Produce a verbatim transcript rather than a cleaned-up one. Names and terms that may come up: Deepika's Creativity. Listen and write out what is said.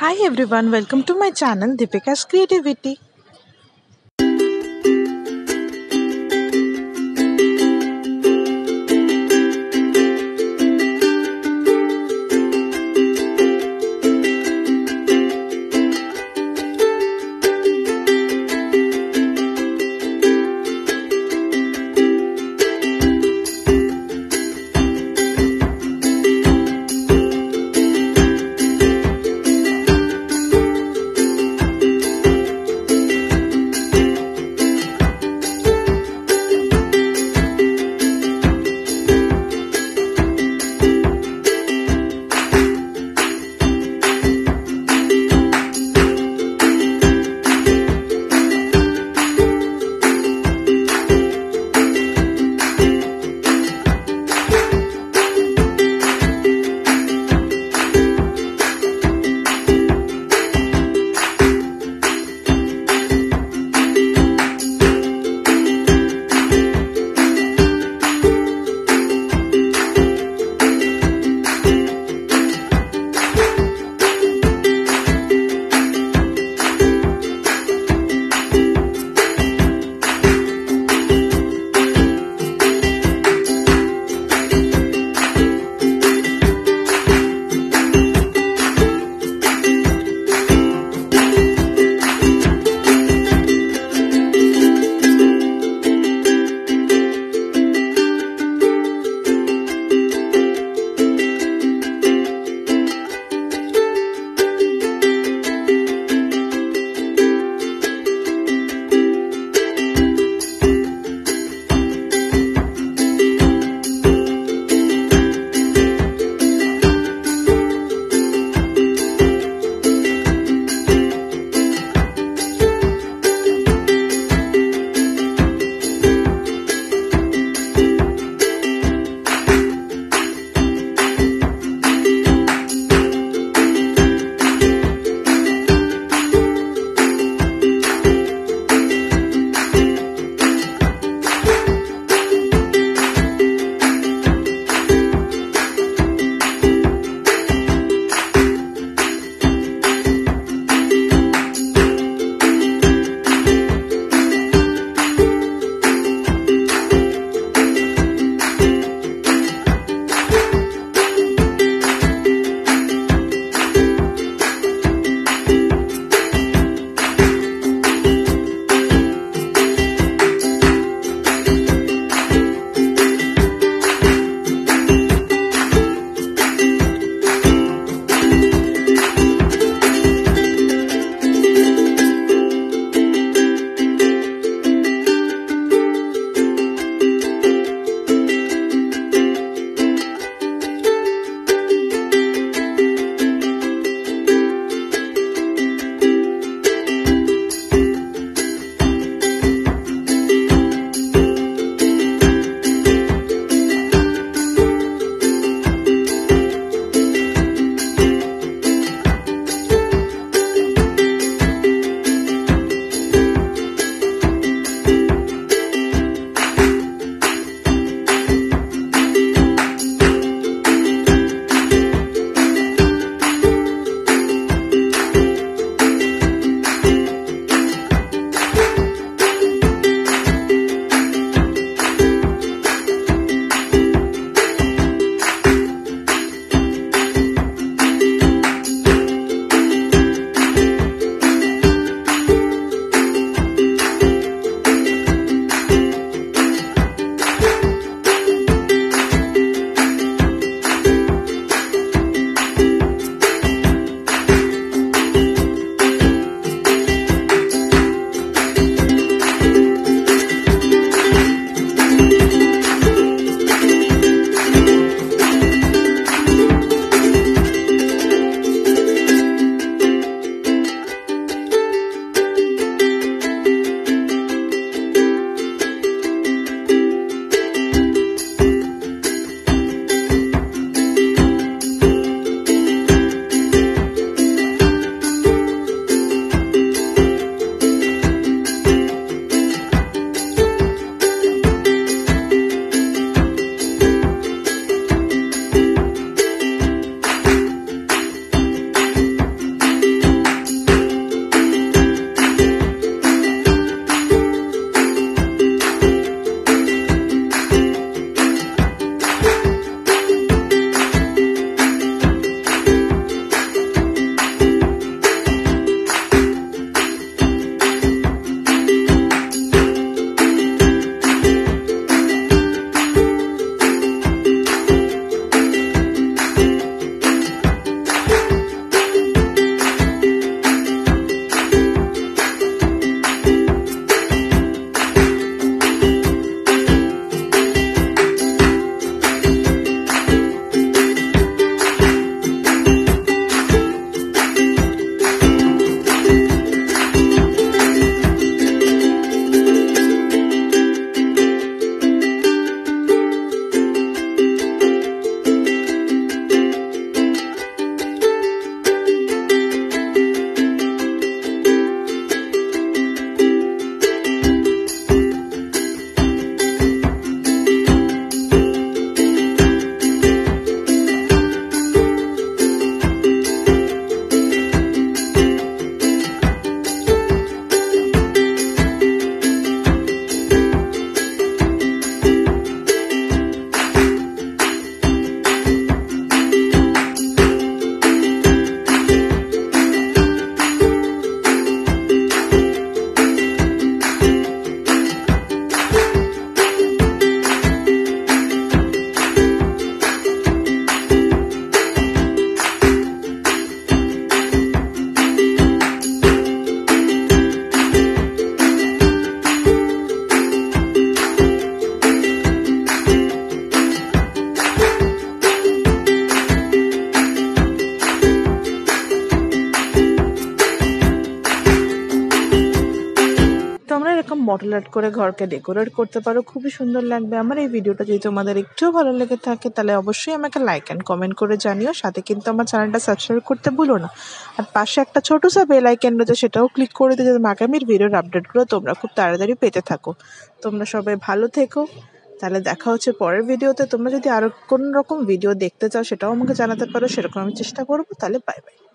Hi everyone, welcome to my channel Deepika's Creativity. Bottle art कर घर के decorate करते खूब सुंदर लागे। हमारे भिडियो जो तुम्हारा एकटू भलो लेगे थे तेल अवश्य हमें लाइक एंड कमेंट कर जानियो, साथ ही क्योंकि चैनल सबसक्राइब करते भूलो ना और पास एक छोटो सा बेल आइकन रही है सेटाओ क्लिक कर दी जो आगामी भिडियोर आपडेटगुलो तुम्हारा खूब ताड़ाताड़ी पेते थाको। तुम्हारा सबाई भालो थेको, ताहले देखा होच्छे परेर भिडियोते। तुम्हारा जो आरो कोनो रकम भिडियो देखते चाओ सेटाओ आमाके जानाते पारो, सेरकम आमि चेष्टा करब। ताहले बाय बाय।